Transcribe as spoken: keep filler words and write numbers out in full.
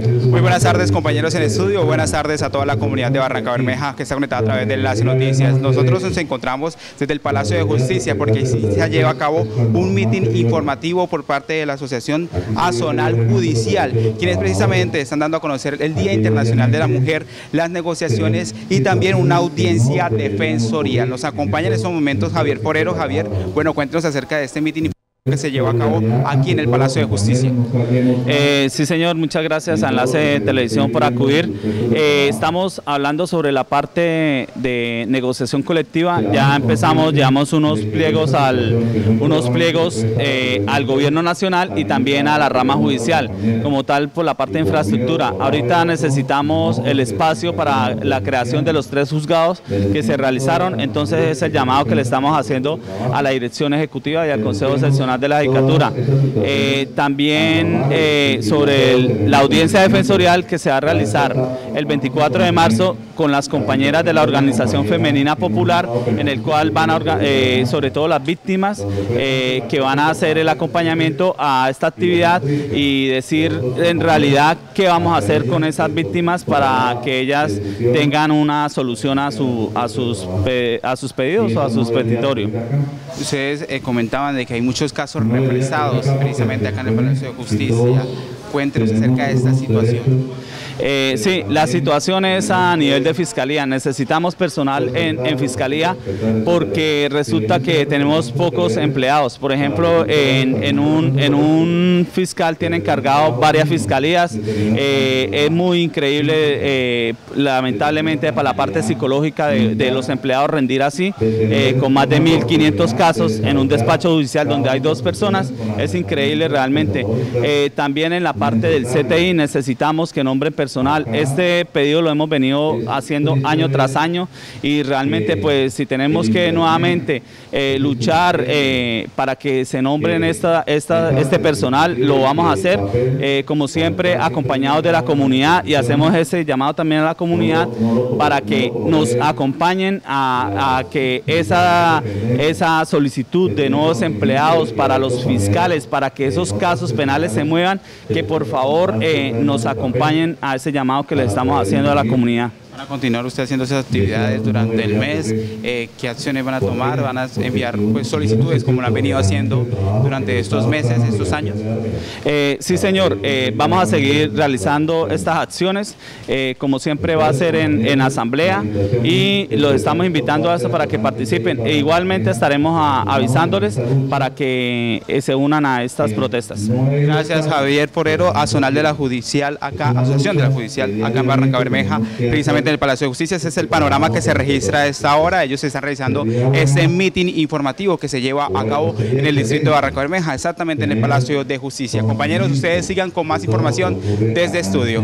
Muy buenas tardes, compañeros en estudio, buenas tardes a toda la comunidad de Barrancabermeja que está conectada a través de Enlace Noticias. Nosotros nos encontramos desde el Palacio de Justicia porque se lleva a cabo un mitin informativo por parte de la Asociación Asonal Judicial, quienes precisamente están dando a conocer el Día Internacional de la Mujer, las negociaciones y también una audiencia defensorial. Nos acompaña en estos momentos Javier Forero. Javier, bueno, cuéntanos acerca de este mitin que se llevó a cabo aquí en el Palacio de Justicia. Eh, sí, señor, muchas gracias a Enlace de Televisión por acudir. Eh, estamos hablando sobre la parte de negociación colectiva. Ya empezamos, llevamos unos pliegos al, unos pliegos, eh, al gobierno nacional y también a la rama judicial, como tal por la parte de infraestructura. Ahorita necesitamos el espacio para la creación de los tres juzgados que se realizaron, entonces es el llamado que le estamos haciendo a la Dirección Ejecutiva y al Consejo Seleccional de la Judicatura. Eh, también eh, sobre el, la audiencia defensorial que se va a realizar el veinticuatro de marzo con las compañeras de la Organización Femenina Popular, en el cual van a, eh, sobre todo las víctimas, eh, que van a hacer el acompañamiento a esta actividad y decir en realidad qué vamos a hacer con esas víctimas para que ellas tengan una solución a, su, a, sus, a sus pedidos o a sus petitorios. Ustedes eh, comentaban de que hay muchos casos represados precisamente acá en el Palacio de Justicia. Cuéntenos acerca de esta situación. Eh, sí, la situación es a nivel de fiscalía. Necesitamos personal en, en fiscalía porque resulta que tenemos pocos empleados. Por ejemplo, en, en, un, en un fiscal tiene encargado varias fiscalías. Eh, es muy increíble, eh, lamentablemente, para la parte psicológica de, de los empleados rendir así, eh, con más de mil quinientos casos en un despacho judicial donde hay dos personas. Es increíble realmente. Eh, también en la parte del C T I necesitamos que nombren personal. Personal. Este pedido lo hemos venido haciendo año tras año y realmente pues si tenemos que nuevamente eh, luchar eh, para que se nombren esta, esta, este personal, lo vamos a hacer, eh, como siempre acompañados de la comunidad, y hacemos ese llamado también a la comunidad para que nos acompañen a, a que esa, esa solicitud de nuevos empleados para los fiscales, para que esos casos penales se muevan, que por favor eh, nos acompañen a ese llamado que le estamos haciendo a la comunidad. ¿Van a continuar usted haciendo esas actividades durante el mes? Eh, ¿Qué acciones van a tomar? ¿Van a enviar pues, solicitudes como lo han venido haciendo durante estos meses, estos años? Eh, sí, señor. Eh, vamos a seguir realizando estas acciones. Eh, como siempre va a ser en, en asamblea, y los estamos invitando a eso para que participen. E igualmente estaremos a, avisándoles para que eh, se unan a estas protestas. Gracias, Javier Forero, Asonal de la Judicial, acá, Asociación de la Judicial, acá en Barrancabermeja, precisamente en el Palacio de Justicia. Ese es el panorama que se registra a esta hora. Ellos están realizando ese mitin informativo que se lleva a cabo en el distrito de Barrancabermeja, exactamente en el Palacio de Justicia. Compañeros, ustedes sigan con más información desde estudio.